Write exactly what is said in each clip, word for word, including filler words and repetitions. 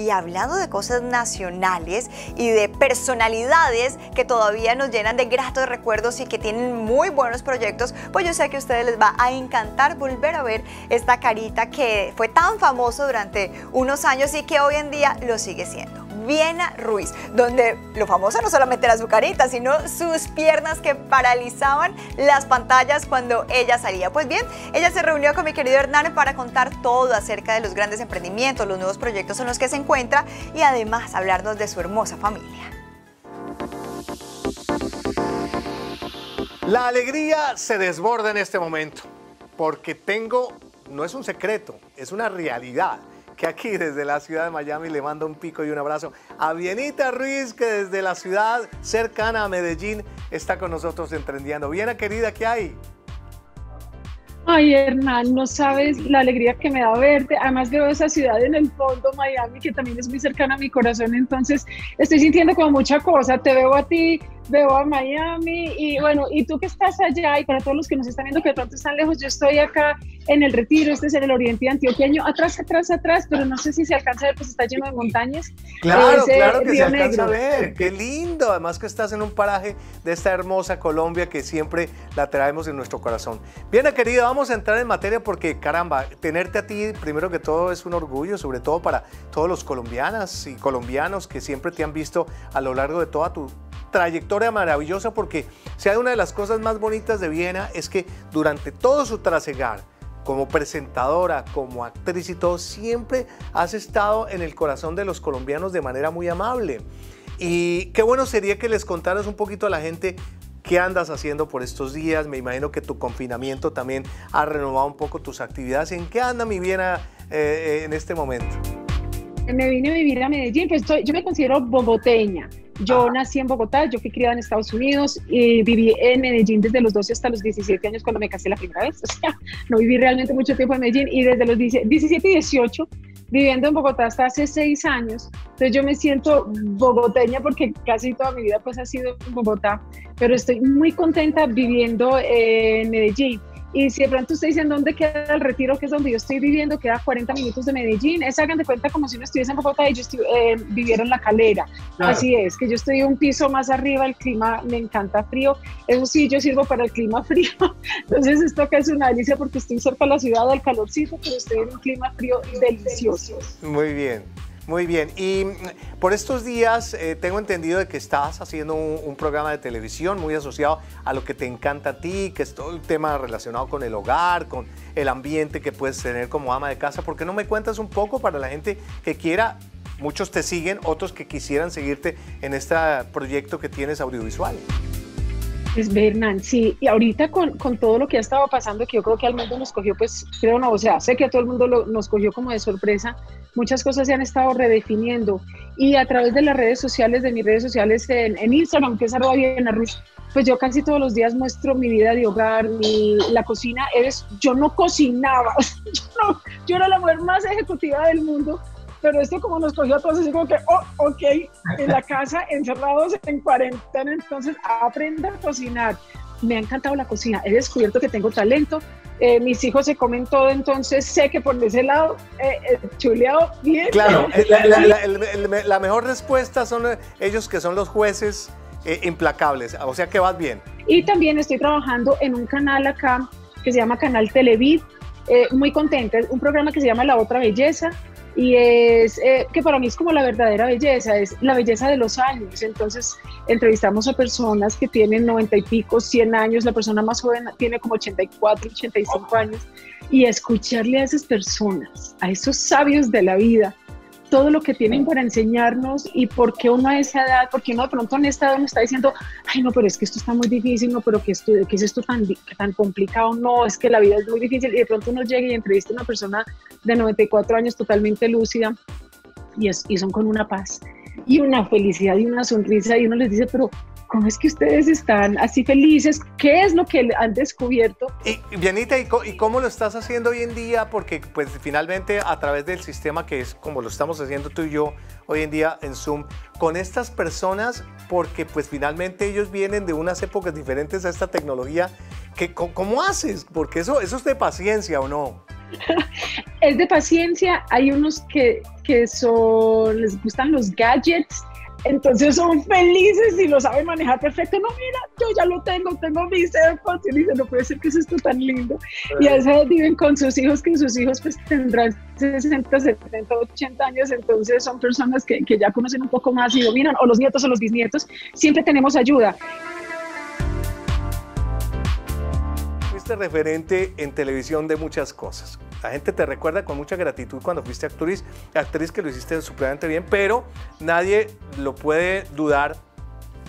y hablando de cosas nacionales y de personalidades que todavía nos llenan de gratos recuerdos y que tienen muy buenos proyectos, pues yo sé que a ustedes les va a encantar volver a ver esta carita que fue tan famoso durante unos años y que hoy en día lo sigue siendo. Viena Ruiz, donde lo famoso no solamente era su carita, sino sus piernas que paralizaban las pantallas cuando ella salía. Pues bien, ella se reunió con mi querido Hernán para contar todo acerca de los grandes emprendimientos, los nuevos proyectos en los que se encuentra y además hablarnos de su hermosa familia. La alegría se desborda en este momento, porque tengo, no es un secreto, es una realidad, que aquí desde la ciudad de Miami le mando un pico y un abrazo a Vienita Ruiz, que desde la ciudad cercana a Medellín está con nosotros en Trendiando. Viena, querida, ¿qué hay? Ay, Hernán, no sabes la alegría que me da verte. Además veo esa ciudad en el fondo, Miami, que también es muy cercana a mi corazón, entonces estoy sintiendo como mucha cosa. Te veo a ti, veo a Miami y bueno, y tú que estás allá, y para todos los que nos están viendo que de pronto están lejos, yo estoy acá en el Retiro, este es en el Oriente Antioqueño, atrás, atrás, atrás, pero no sé si se alcanza a ver, pues está lleno de montañas. Claro, ese, claro que se alcanza a ver, qué lindo, además que estás en un paraje de esta hermosa Colombia que siempre la traemos en nuestro corazón. Bien, querida, vamos a entrar en materia porque, caramba, tenerte a ti, primero que todo, es un orgullo, sobre todo para todos los colombianas y colombianos que siempre te han visto a lo largo de toda tu trayectoria maravillosa, porque sea una de las cosas más bonitas de Viena es que durante todo su trasegar como presentadora, como actriz y todo, siempre has estado en el corazón de los colombianos de manera muy amable. Y qué bueno sería que les contaras un poquito a la gente qué andas haciendo por estos días. Me imagino que tu confinamiento también ha renovado un poco tus actividades. ¿En qué anda mi Viena eh, en este momento? Me vine a vivir a Medellín, pues soy, yo me considero bogoteña. Yo nací en Bogotá, yo fui criada en Estados Unidos y viví en Medellín desde los doce hasta los diecisiete años cuando me casé la primera vez. O sea, no viví realmente mucho tiempo en Medellín y desde los diecisiete y dieciocho viviendo en Bogotá hasta hace seis años. Entonces yo me siento bogoteña porque casi toda mi vida pues ha sido en Bogotá, pero estoy muy contenta viviendo en Medellín. Y si de pronto ustedes dicen dónde queda el Retiro, que es donde yo estoy viviendo, queda a cuarenta minutos de Medellín. Es, hagan de cuenta como si uno estuviese en Bogotá y yo estu eh, viviera en La Calera. Claro. Así es, que yo estoy un piso más arriba, el clima me encanta frío. Eso sí, yo sirvo para el clima frío. Entonces esto acá es una delicia porque estoy cerca de la ciudad, del calorcito, pero estoy en un clima frío delicioso. Muy bien, muy bien. Y por estos días eh, tengo entendido de que estás haciendo un, un programa de televisión muy asociado a lo que te encanta a ti, que es todo el tema relacionado con el hogar, con el ambiente que puedes tener como ama de casa. ¿Por qué no me cuentas un poco para la gente que quiera? Muchos te siguen, otros que quisieran seguirte en este proyecto que tienes audiovisual. Pues, Hernán, sí, y ahorita con, con todo lo que ha estado pasando, que yo creo que al mundo nos cogió, pues, creo no, o sea, sé que a todo el mundo lo, nos cogió como de sorpresa, muchas cosas se han estado redefiniendo, y a través de las redes sociales, de mis redes sociales en, en Instagram, que es arroba Viena Ruiz, pues yo casi todos los días muestro mi vida de hogar, mi, la cocina, eres, yo no cocinaba, yo, no, yo era la mujer más ejecutiva del mundo, pero esto como nos cogió a todos, así como que, oh, ok, en la casa, encerrados en cuarentena, entonces aprende a cocinar. Me ha encantado la cocina, he descubierto que tengo talento, eh, mis hijos se comen todo, entonces sé que por ese lado, eh, eh, chuleado, bien. Claro, la, la, la, la, la mejor respuesta son ellos que son los jueces eh, implacables, o sea que vas bien. Y también estoy trabajando en un canal acá, que se llama Canal Televiz, eh, muy contenta, es un programa que se llama La Otra Belleza, y es eh, que para mí es como la verdadera belleza, es la belleza de los años. Entonces entrevistamos a personas que tienen noventa y pico, cien años, la persona más joven tiene como ochenta y cuatro, ochenta y cinco años, y escucharle a esas personas, a esos sabios de la vida, todo lo que tienen para enseñarnos y por qué uno a esa edad, porque uno de pronto en esta edad uno está diciendo, ay no, pero es que esto está muy difícil, no, pero que, esto, que es esto tan, tan complicado, no, es que la vida es muy difícil, y de pronto uno llega y entrevista a una persona de noventa y cuatro años totalmente lúcida y, es, y son con una paz y una felicidad y una sonrisa y uno les dice, pero ¿cómo es que ustedes están así felices? ¿Qué es lo que han descubierto? Y, Vienita, ¿y cómo, ¿y cómo lo estás haciendo hoy en día? Porque pues finalmente a través del sistema que es como lo estamos haciendo tú y yo hoy en día en Zoom, con estas personas, porque pues finalmente ellos vienen de unas épocas diferentes a esta tecnología, que, ¿cómo haces? Porque eso, eso es de paciencia, ¿o no? es de paciencia, hay unos que, que son, les gustan los gadgets, entonces son felices y lo saben manejar perfecto. No, mira, yo ya lo tengo, tengo mis AirPods, y dicen, no puede ser que es esto tan lindo. Sí. Y a veces viven con sus hijos, que sus hijos pues tendrán sesenta, setenta, ochenta años, entonces son personas que, que ya conocen un poco más y dominan, o los nietos o los bisnietos, siempre tenemos ayuda. Fuiste referente en televisión de muchas cosas. La gente te recuerda con mucha gratitud cuando fuiste actriz, actriz que lo hiciste supremamente bien, pero nadie lo puede dudar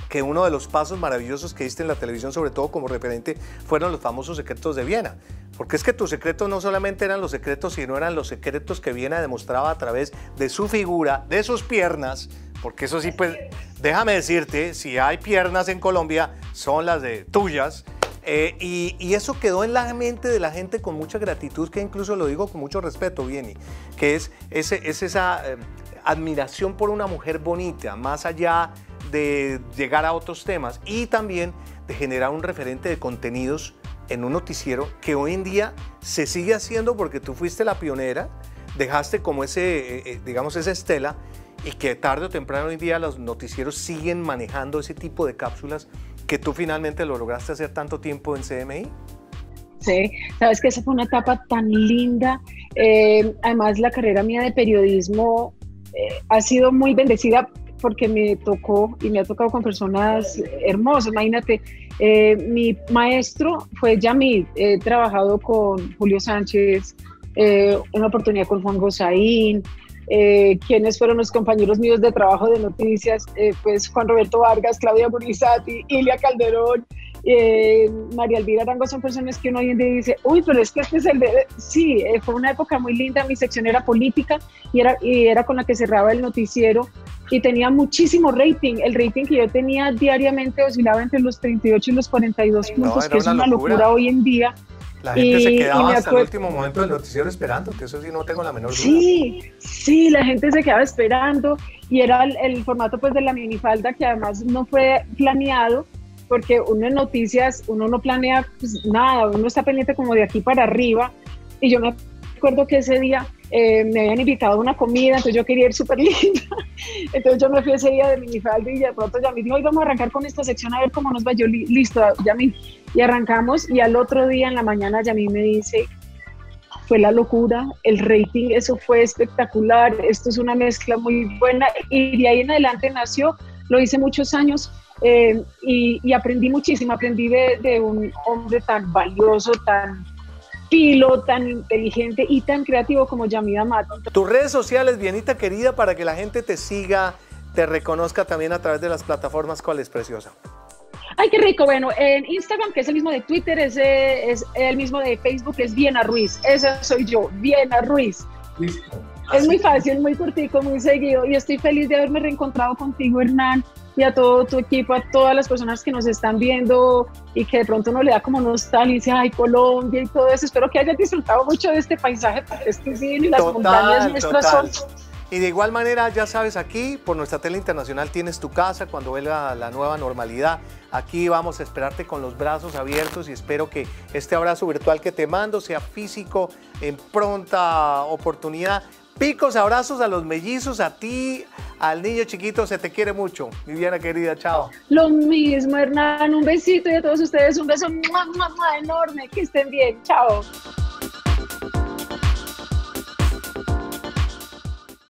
que uno de los pasos maravillosos que diste en la televisión, sobre todo como referente, fueron los famosos secretos de Viena. Porque es que tus secretos no solamente eran los secretos, sino eran los secretos que Viena demostraba a través de su figura, de sus piernas, porque eso sí, pues, déjame decirte, si hay piernas en Colombia, son las de tuyas. Eh, y, y eso quedó en la mente de la gente con mucha gratitud, que incluso lo digo con mucho respeto, Vieni, que es, es, es esa eh, admiración por una mujer bonita, más allá de llegar a otros temas, y también de generar un referente de contenidos en un noticiero que hoy en día se sigue haciendo, porque tú fuiste la pionera, dejaste como ese, eh, digamos, esa estela, y que tarde o temprano hoy en día los noticieros siguen manejando ese tipo de cápsulas que tú finalmente lo lograste hacer tanto tiempo en C M I. Sí, sabes que esa fue una etapa tan linda. Eh, además, la carrera mía de periodismo eh, ha sido muy bendecida, porque me tocó y me ha tocado con personas hermosas. Imagínate, eh, mi maestro fue Yamid. He trabajado con Julio Sánchez, eh, una oportunidad con Juan Gosaín. Eh, quienes fueron los compañeros míos de trabajo de noticias, eh, pues Juan Roberto Vargas, Claudia Bonizati, Ilia Calderón, eh, María Elvira Arango, son personas que uno hoy en día dice, uy, pero es que este es el de... Sí, eh, fue una época muy linda, mi sección era política y era, y era con la que cerraba el noticiero y tenía muchísimo rating, el rating que yo tenía diariamente oscilaba entre los treinta y ocho y los cuarenta y dos no, puntos, que es una locura. locura hoy en día. La gente y, se quedaba hasta el último momento del noticiero esperando, que eso sí no tengo la menor duda. Sí, sí, la gente se quedaba esperando y era el, el formato pues de la minifalda, que además no fue planeado, porque uno en noticias, uno no planea pues, nada, uno está pendiente como de aquí para arriba. Y yo me acuerdo que ese día eh, me habían invitado a una comida, entonces yo quería ir súper linda. Entonces yo me fui ese día de minifalda y de pronto ya me dijo, hoy vamos a arrancar con esta sección a ver cómo nos va. Yo, listo, ya me... Y arrancamos, y al otro día en la mañana Yamí me dice, fue la locura, el rating, eso fue espectacular, esto es una mezcla muy buena, y de ahí en adelante nació, lo hice muchos años, eh, y, y aprendí muchísimo, aprendí de, de un hombre tan valioso, tan pilo, tan inteligente y tan creativo como Yamid Amat. Tus redes sociales, Vienita querida, para que la gente te siga, te reconozca también a través de las plataformas, ¿cuál es, preciosa? ¡Ay, qué rico! Bueno, en Instagram, que es el mismo de Twitter, es, es el mismo de Facebook, es Viena Ruiz. Esa soy yo, Viena Ruiz. Listo. Es muy fácil, muy cortico, muy seguido. Y estoy feliz de haberme reencontrado contigo, Hernán, y a todo tu equipo, a todas las personas que nos están viendo y que de pronto uno le da como nostalgia, ay, Colombia y todo eso. Espero que hayan disfrutado mucho de este paisaje, porque es que sí, las total, montañas nuestras total. son... Y de igual manera, ya sabes, aquí por nuestra tele internacional tienes tu casa cuando vuelva la nueva normalidad. Aquí vamos a esperarte con los brazos abiertos y espero que este abrazo virtual que te mando sea físico en pronta oportunidad. Picos, abrazos a los mellizos, a ti, al niño chiquito, se te quiere mucho. Mi Viena querida, chao. Lo mismo, Hernán, un besito, y a todos ustedes un beso enorme, que estén bien, chao.